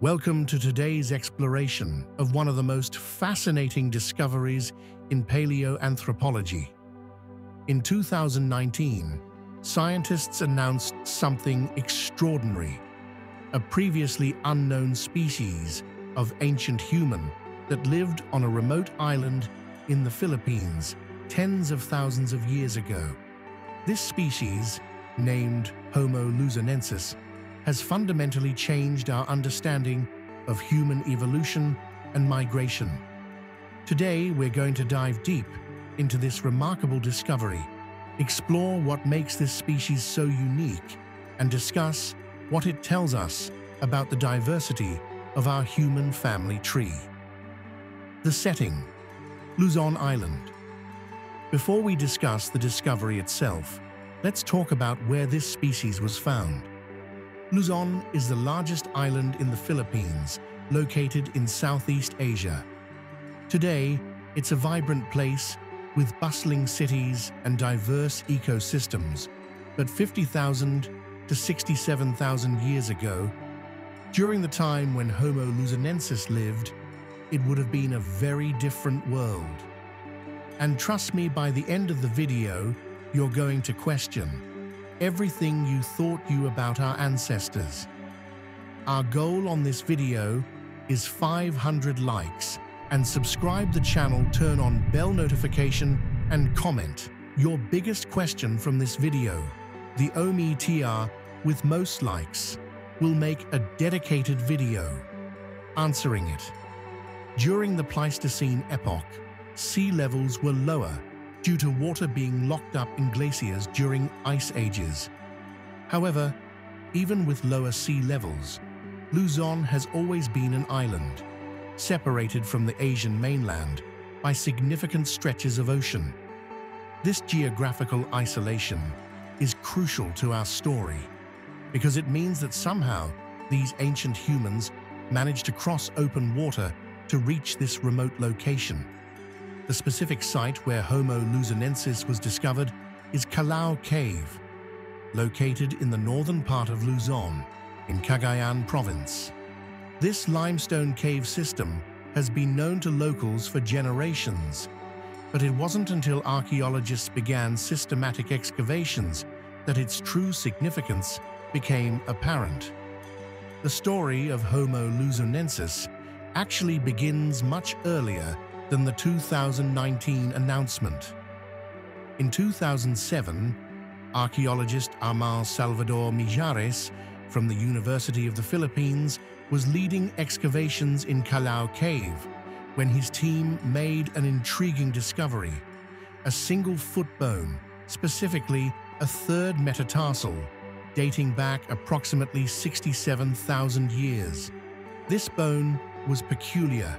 Welcome to today's exploration of one of the most fascinating discoveries in paleoanthropology. In 2019, scientists announced something extraordinary: a previously unknown species of ancient human that lived on a remote island in the Philippines tens of thousands of years ago. This species, named Homo luzonensis, has fundamentally changed our understanding of human evolution and migration. Today, we're going to dive deep into this remarkable discovery, explore what makes this species so unique, and discuss what it tells us about the diversity of our human family tree. The setting: Luzon Island. Before we discuss the discovery itself, let's talk about where this species was found. Luzon is the largest island in the Philippines, located in Southeast Asia. Today, it's a vibrant place with bustling cities and diverse ecosystems. But 50,000 to 67,000 years ago, during the time when Homo luzonensis lived, it would have been a very different world. And trust me, by the end of the video, you're going to question everything you thought you knew about our ancestors. Our goal on this video is 500 likes, and subscribe the channel, turn on bell notification, and comment your biggest question from this video. The OMETR with most likes will make a dedicated video answering it. During the Pleistocene epoch, sea levels were lower due to water being locked up in glaciers during ice ages. However, even with lower sea levels, Luzon has always been an island, separated from the Asian mainland by significant stretches of ocean. This geographical isolation is crucial to our story, because it means that somehow these ancient humans managed to cross open water to reach this remote location. The specific site where Homo luzonensis was discovered is Callao Cave, located in the northern part of Luzon, in Cagayan Province. This limestone cave system has been known to locals for generations, but it wasn't until archaeologists began systematic excavations that its true significance became apparent. The story of Homo luzonensis actually begins much earlier than the 2019 announcement. In 2007, archaeologist Armand Salvador Mijares from the University of the Philippines was leading excavations in Callao Cave when his team made an intriguing discovery: a single foot bone, specifically a third metatarsal, dating back approximately 67,000 years. This bone was peculiar.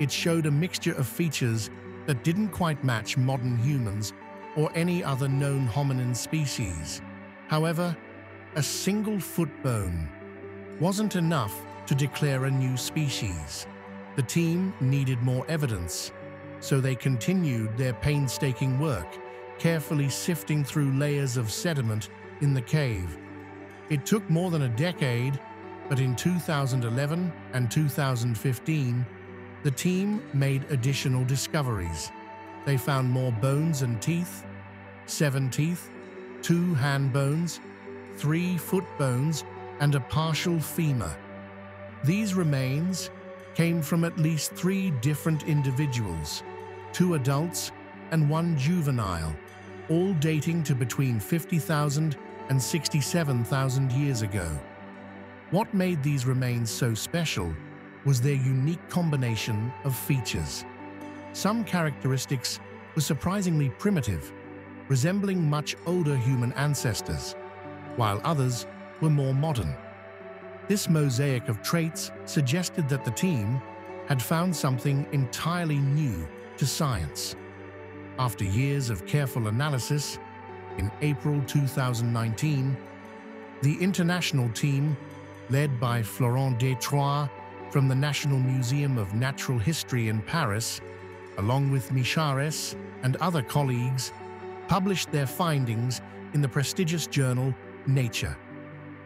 It showed a mixture of features that didn't quite match modern humans or any other known hominin species. However, a single foot bone wasn't enough to declare a new species. The team needed more evidence, so they continued their painstaking work, carefully sifting through layers of sediment in the cave. It took more than a decade, but in 2011 and 2015, the team made additional discoveries. They found more bones and teeth: 7 teeth, 2 hand bones, 3 foot bones, and a partial femur. These remains came from at least 3 different individuals, 2 adults and 1 juvenile, all dating to between 50,000 and 67,000 years ago. What made these remains so special was their unique combination of features. Some characteristics were surprisingly primitive, resembling much older human ancestors, while others were more modern. This mosaic of traits suggested that the team had found something entirely new to science. After years of careful analysis, in April 2019, the international team, led by Florent Détroit from the National Museum of Natural History in Paris, along with Mijares and other colleagues, published their findings in the prestigious journal Nature.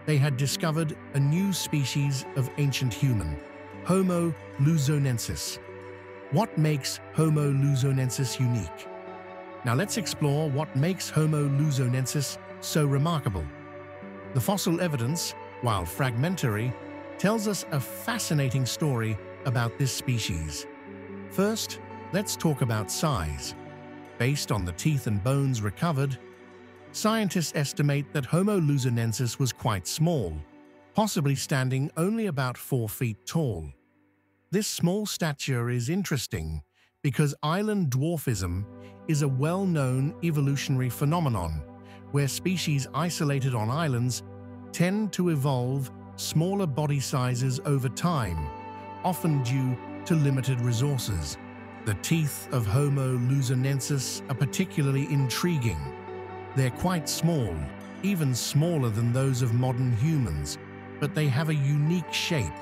they had discovered a new species of ancient human, Homo luzonensis. What makes Homo luzonensis unique? Now let's explore what makes Homo luzonensis so remarkable. The fossil evidence, while fragmentary, tells us a fascinating story about this species. First, let's talk about size. Based on the teeth and bones recovered, scientists estimate that Homo luzonensis was quite small, possibly standing only about 4 feet tall. This small stature is interesting because island dwarfism is a well-known evolutionary phenomenon where species isolated on islands tend to evolve smaller body sizes over time, often due to limited resources. The teeth of Homo luzonensis are particularly intriguing. They're quite small, even smaller than those of modern humans, but they have a unique shape.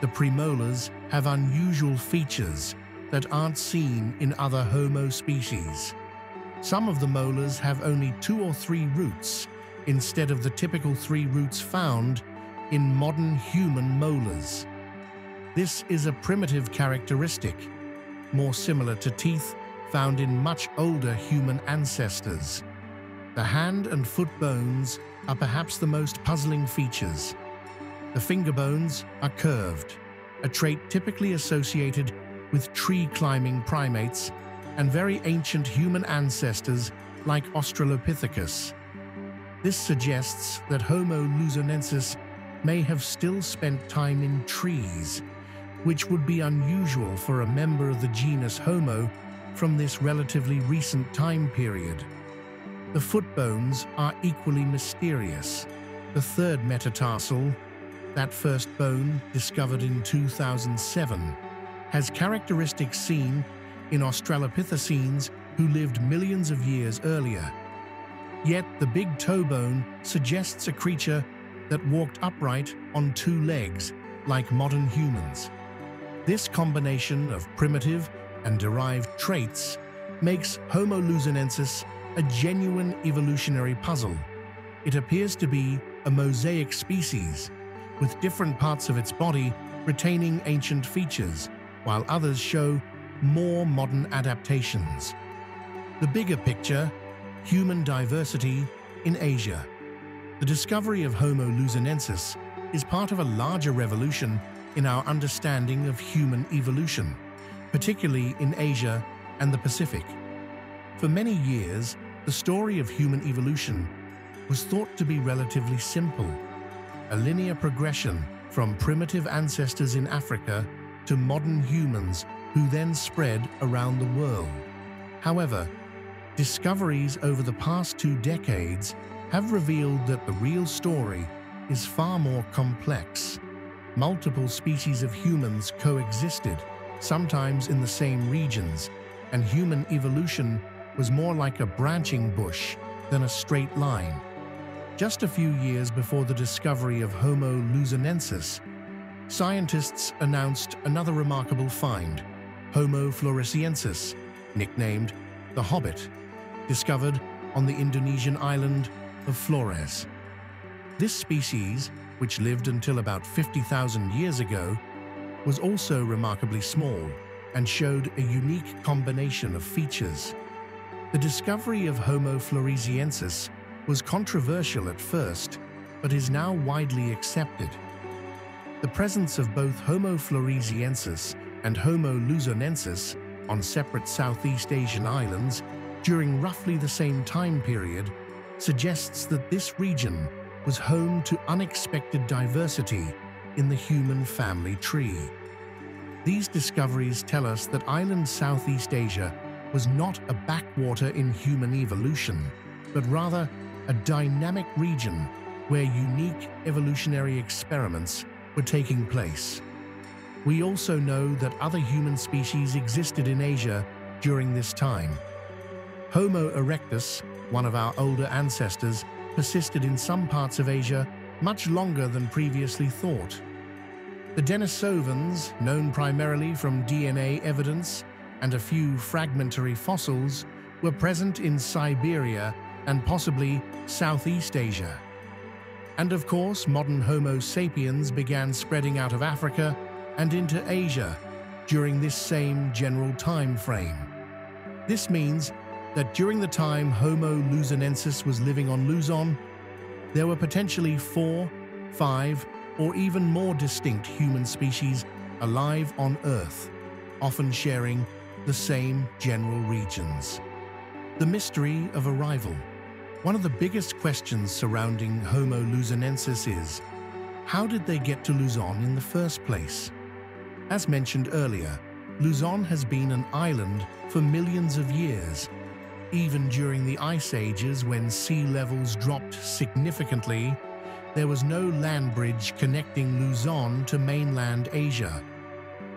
The premolars have unusual features that aren't seen in other Homo species. Some of the molars have only 2 or 3 roots instead of the typical 3 roots found in modern human molars. This is a primitive characteristic, more similar to teeth found in much older human ancestors. The hand and foot bones are perhaps the most puzzling features. The finger bones are curved, a trait typically associated with tree-climbing primates and very ancient human ancestors like Australopithecus. This suggests that Homo luzonensis may have still spent time in trees, which would be unusual for a member of the genus Homo from this relatively recent time period. The foot bones are equally mysterious. The third metatarsal, that first bone discovered in 2007, has characteristics seen in Australopithecines who lived millions of years earlier. Yet the big toe bone suggests a creature that walked upright on 2 legs, like modern humans. This combination of primitive and derived traits makes Homo luzonensis a genuine evolutionary puzzle. It appears to be a mosaic species, with different parts of its body retaining ancient features, while others show more modern adaptations. The bigger picture, human diversity in Asia. The discovery of Homo luzonensis is part of a larger revolution in our understanding of human evolution, particularly in Asia and the Pacific. For many years, the story of human evolution was thought to be relatively simple, a linear progression from primitive ancestors in Africa to modern humans who then spread around the world. However, discoveries over the past 2 decades have revealed that the real story is far more complex. Multiple species of humans coexisted, sometimes in the same regions, and human evolution was more like a branching bush than a straight line. Just a few years before the discovery of Homo luzonensis, scientists announced another remarkable find, Homo floresiensis, nicknamed the Hobbit, discovered on the Indonesian island of Flores. This species, which lived until about 50,000 years ago, was also remarkably small and showed a unique combination of features. The discovery of Homo floresiensis was controversial at first, but is now widely accepted. The presence of both Homo floresiensis and Homo luzonensis on separate Southeast Asian islands during roughly the same time period suggests that this region was home to unexpected diversity in the human family tree. These discoveries tell us that island Southeast Asia was not a backwater in human evolution, but rather a dynamic region where unique evolutionary experiments were taking place. We also know that other human species existed in Asia during this time. Homo erectus, one of our older ancestors, persisted in some parts of Asia much longer than previously thought. The Denisovans, known primarily from DNA evidence and a few fragmentary fossils, were present in Siberia and possibly Southeast Asia. And of course, modern Homo sapiens began spreading out of Africa and into Asia during this same general time frame. This means that during the time Homo luzonensis was living on Luzon, there were potentially 4, 5, or even more distinct human species alive on Earth, often sharing the same general regions. The mystery of arrival. One of the biggest questions surrounding Homo luzonensis is, how did they get to Luzon in the first place? As mentioned earlier, Luzon has been an island for millions of years, even during the ice ages when sea levels dropped significantly. There was no land bridge connecting Luzon to mainland Asia.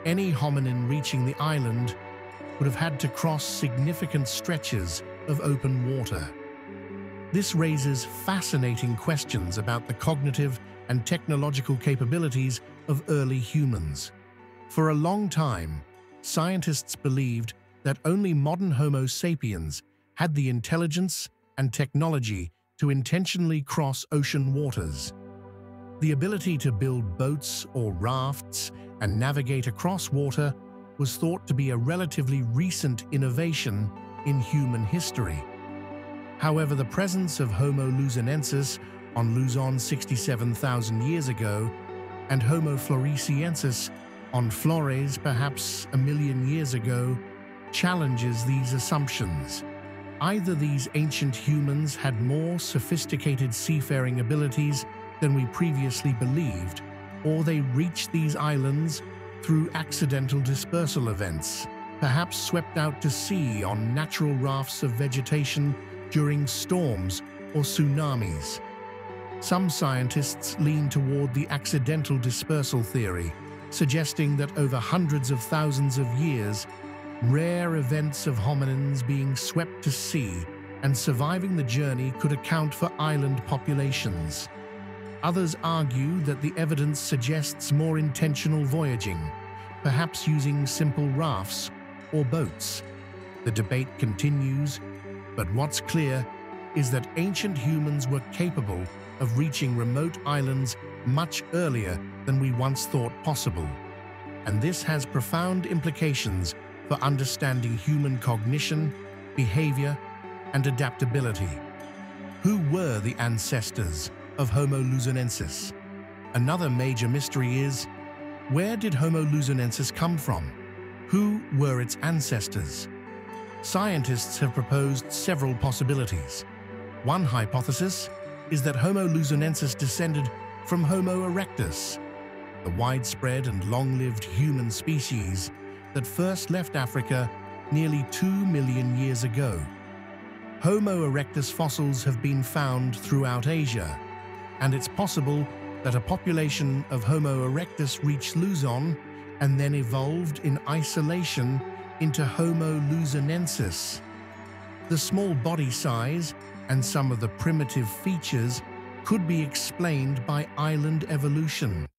Any hominin reaching the island would have had to cross significant stretches of open water. This raises fascinating questions about the cognitive and technological capabilities of early humans. For a long time, scientists believed that only modern Homo sapiens had the intelligence and technology to intentionally cross ocean waters. The ability to build boats or rafts and navigate across water was thought to be a relatively recent innovation in human history. However, the presence of Homo luzonensis on Luzon 67,000 years ago and Homo floresiensis on Flores perhaps 1 million years ago challenges these assumptions. Either these ancient humans had more sophisticated seafaring abilities than we previously believed, or they reached these islands through accidental dispersal events, perhaps swept out to sea on natural rafts of vegetation during storms or tsunamis. Some scientists lean toward the accidental dispersal theory, suggesting that over hundreds of thousands of years, rare events of hominins being swept to sea and surviving the journey could account for island populations. Others argue that the evidence suggests more intentional voyaging, perhaps using simple rafts or boats. The debate continues, but what's clear is that ancient humans were capable of reaching remote islands much earlier than we once thought possible. And this has profound implications for understanding human cognition, behavior, and adaptability. Who were the ancestors of Homo luzonensis? Another major mystery is, where did Homo luzonensis come from? Who were its ancestors? Scientists have proposed several possibilities. One hypothesis is that Homo luzonensis descended from Homo erectus, the widespread and long-lived human species that first left Africa nearly 2 million years ago. Homo erectus fossils have been found throughout Asia, and it's possible that a population of Homo erectus reached Luzon and then evolved in isolation into Homo luzonensis. The small body size and some of the primitive features could be explained by island evolution.